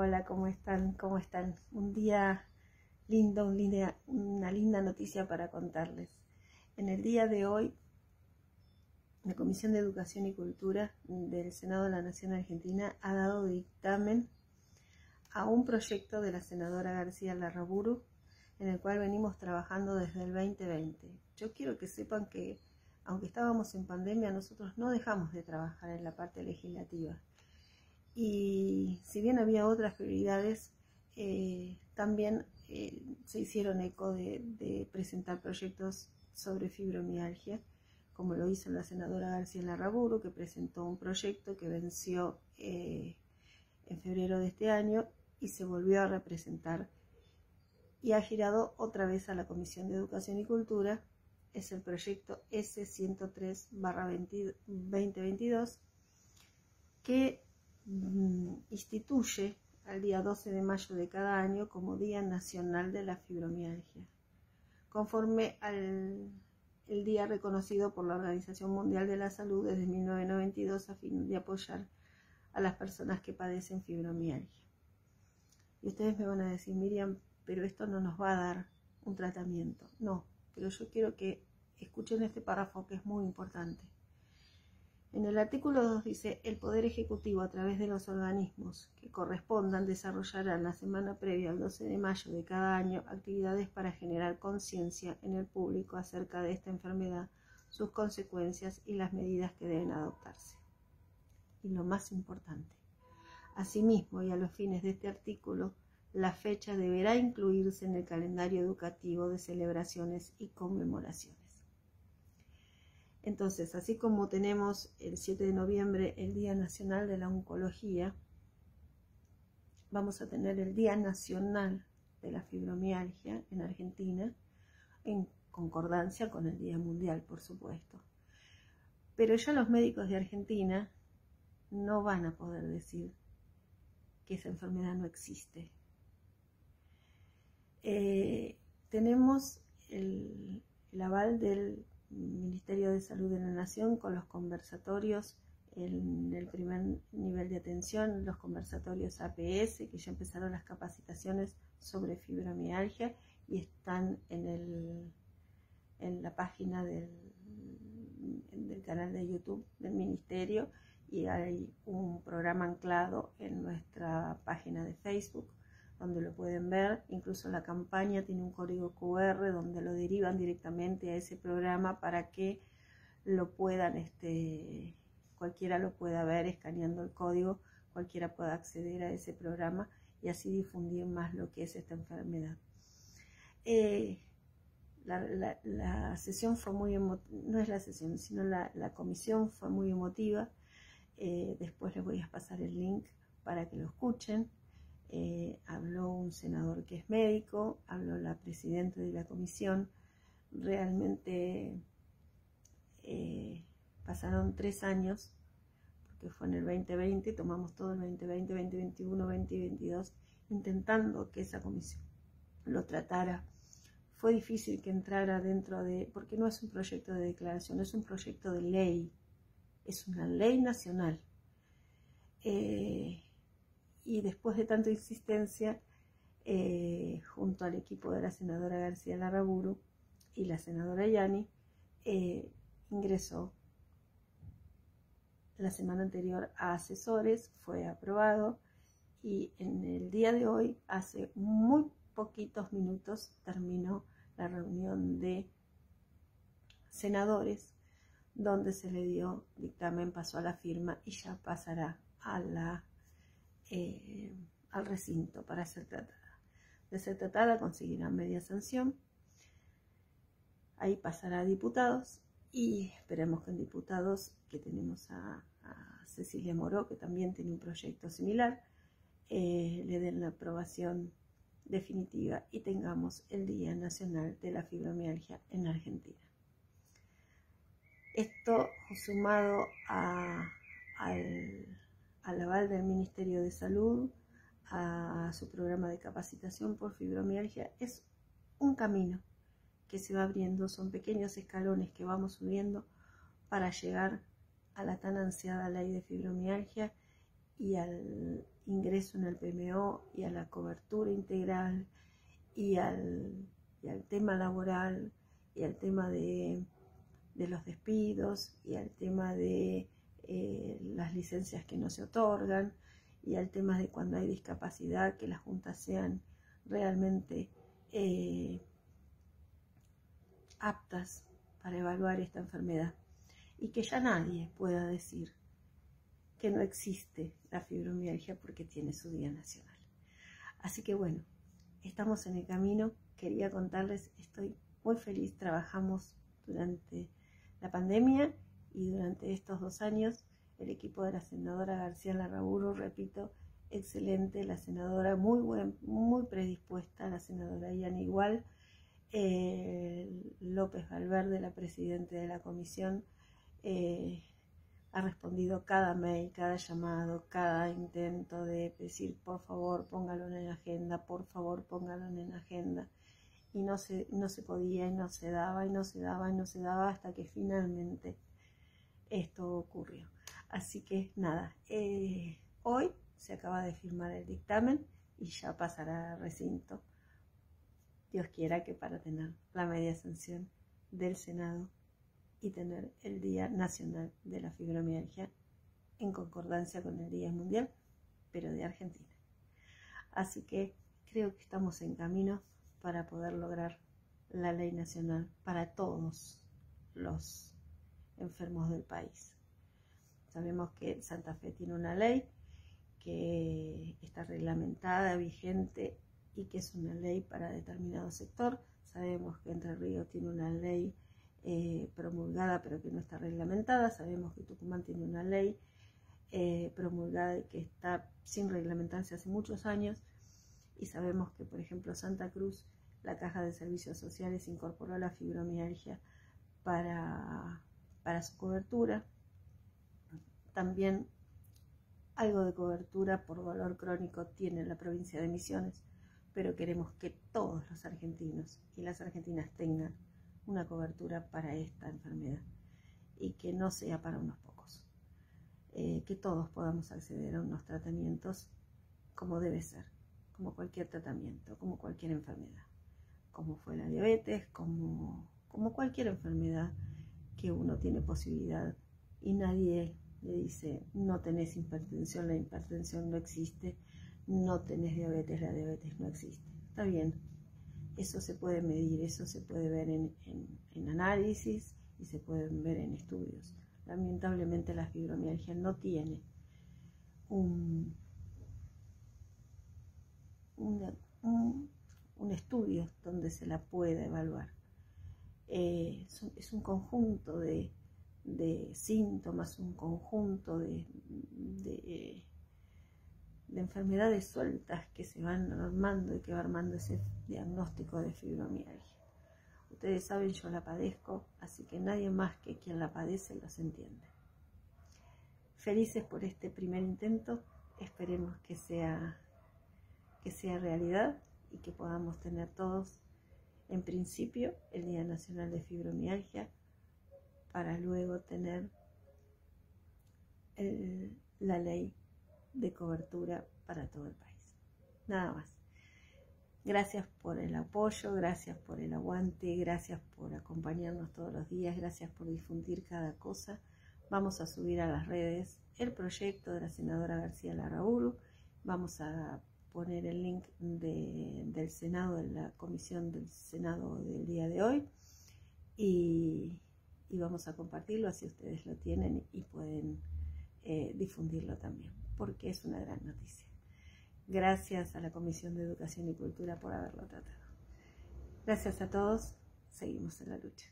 Hola, ¿cómo están? ¿Cómo están? Un día lindo, una linda noticia para contarles. En el día de hoy, la Comisión de Educación y Cultura del Senado de la Nación Argentina ha dado dictamen a un proyecto de la senadora García Larraburu, en el cual venimos trabajando desde el 2020. Yo quiero que sepan que, aunque estábamos en pandemia, nosotros no dejamos de trabajar en la parte legislativa. Y si bien había otras prioridades, también se hicieron eco de presentar proyectos sobre fibromialgia, como lo hizo la senadora García Larraburu, que presentó un proyecto que venció en febrero de este año y se volvió a representar y ha girado otra vez a la Comisión de Educación y Cultura. Es el proyecto S103/2022, que instituye al día 12 de mayo de cada año como Día Nacional de la Fibromialgia, conforme al día reconocido por la Organización Mundial de la Salud desde 1992 a fin de apoyar a las personas que padecen fibromialgia. Y ustedes me van a decir, Miriam, pero esto no nos va a dar un tratamiento. No, pero yo quiero que escuchen este párrafo que es muy importante. En el artículo 2 dice, el Poder Ejecutivo a través de los organismos que correspondan desarrollarán la semana previa al 12 de mayo de cada año actividades para generar conciencia en el público acerca de esta enfermedad, sus consecuencias y las medidas que deben adoptarse. Y lo más importante, asimismo y a los fines de este artículo, la fecha deberá incluirse en el calendario educativo de celebraciones y conmemoraciones. Entonces, así como tenemos el 7 de noviembre el Día Nacional de la Oncología, vamos a tener el Día Nacional de la Fibromialgia en Argentina, en concordancia con el Día Mundial, por supuesto. Pero ya los médicos de Argentina no van a poder decir que esa enfermedad no existe. Tenemos el aval del Ministerio de Salud de la Nación con los conversatorios en el primer nivel de atención, los conversatorios APS, que ya empezaron las capacitaciones sobre fibromialgia y están en la página del canal de YouTube del Ministerio, y hay un programa anclado en nuestra página de Facebook, donde lo pueden ver. Incluso la campaña tiene un código QR donde lo derivan directamente a ese programa para que lo puedan, cualquiera lo pueda ver escaneando el código, cualquiera pueda acceder a ese programa y así difundir más lo que es esta enfermedad. La sesión fue muy emotiva, no es la sesión, sino la comisión fue muy emotiva. Después les voy a pasar el link para que lo escuchen. Habló un senador que es médico, habló la presidenta de la comisión. Realmente pasaron 3 años, porque fue en el 2020, tomamos todo el 2020, 2021, 2022, intentando que esa comisión lo tratara. Fue difícil que entrara dentro de, porque no es un proyecto de declaración, es un proyecto de ley, es una ley nacional. Y después de tanta insistencia, junto al equipo de la senadora García Larraburu y la senadora Yani, ingresó la semana anterior a asesores, fue aprobado y en el día de hoy, hace muy poquitos minutos, terminó la reunión de senadores, donde se le dio dictamen, pasó a la firma y ya pasará a al recinto para ser tratada. De ser tratada conseguirá media sanción, ahí pasará a diputados y esperemos que en diputados, que tenemos a Cecilia Moró, que también tiene un proyecto similar, le den la aprobación definitiva y tengamos el Día Nacional de la Fibromialgia en Argentina. Esto sumado al aval del Ministerio de Salud, a su programa de capacitación por fibromialgia, es un camino que se va abriendo, son pequeños escalones que vamos subiendo para llegar a la tan ansiada ley de fibromialgia y, al, ingreso en el PMO y a la cobertura integral y al tema laboral y al tema de los despidos y al tema de las licencias que no se otorgan y al tema de cuando hay discapacidad, que las juntas sean realmente aptas para evaluar esta enfermedad y que ya nadie pueda decir que no existe la fibromialgia porque tiene su día nacional. Así que bueno, estamos en el camino, quería contarles, estoy muy feliz, trabajamos durante la pandemia y durante estos 2 años, el equipo de la senadora García Larraburu, repito, excelente, la senadora muy predispuesta, la senadora Yani Igual, López Valverde, la presidenta de la comisión, ha respondido cada mail, cada llamado, cada intento de decir por favor póngalo en la agenda, por favor póngalo en la agenda, y no se podía y no se daba y no se daba y no se daba hasta que finalmente esto ocurrió. Así que nada, hoy se acaba de firmar el dictamen y ya pasará al recinto, Dios quiera, que para tener la media sanción del Senado y tener el Día Nacional de la Fibromialgia en concordancia con el Día Mundial, pero de Argentina. Así que creo que estamos en camino para poder lograr la ley nacional para todos los enfermos del país. Sabemos que Santa Fe tiene una ley que está reglamentada, vigente, y que es una ley para determinado sector. Sabemos que Entre Ríos tiene una ley promulgada pero que no está reglamentada. Sabemos que Tucumán tiene una ley promulgada y que está sin reglamentarse hace muchos años. Y sabemos que, por ejemplo, Santa Cruz, la Caja de Servicios Sociales incorporó la fibromialgia para su cobertura. También algo de cobertura por dolor crónico tiene la provincia de Misiones, pero queremos que todos los argentinos y las argentinas tengan una cobertura para esta enfermedad y que no sea para unos pocos, que todos podamos acceder a unos tratamientos como debe ser, como cualquier tratamiento, como cualquier enfermedad, como fue la diabetes, como cualquier enfermedad que uno tiene posibilidad y nadie le dice no tenés hipertensión, la hipertensión no existe, no tenés diabetes, la diabetes no existe. Está bien, eso se puede medir, eso se puede ver en análisis y se pueden ver en estudios. Lamentablemente la fibromialgia no tiene un estudio donde se la pueda evaluar. Es un conjunto de síntomas, un conjunto de enfermedades sueltas que se van armando y que va armando ese diagnóstico de fibromialgia. Ustedes saben, yo la padezco, así que nadie más que quien la padece los entiende. Felices por este primer intento, esperemos que sea realidad y que podamos tener todos, en principio, el Día Nacional de Fibromialgia, para luego tener la ley de cobertura para todo el país. Nada más. Gracias por el apoyo, gracias por el aguante, gracias por acompañarnos todos los días, gracias por difundir cada cosa. Vamos a subir a las redes el proyecto de la senadora García Larraburu, vamos a poner el link del Senado, de la comisión del Senado del día de hoy, y vamos a compartirlo, así ustedes lo tienen y pueden difundirlo también, porque es una gran noticia. Gracias a la Comisión de Educación y Cultura por haberlo tratado. Gracias a todos, seguimos en la lucha.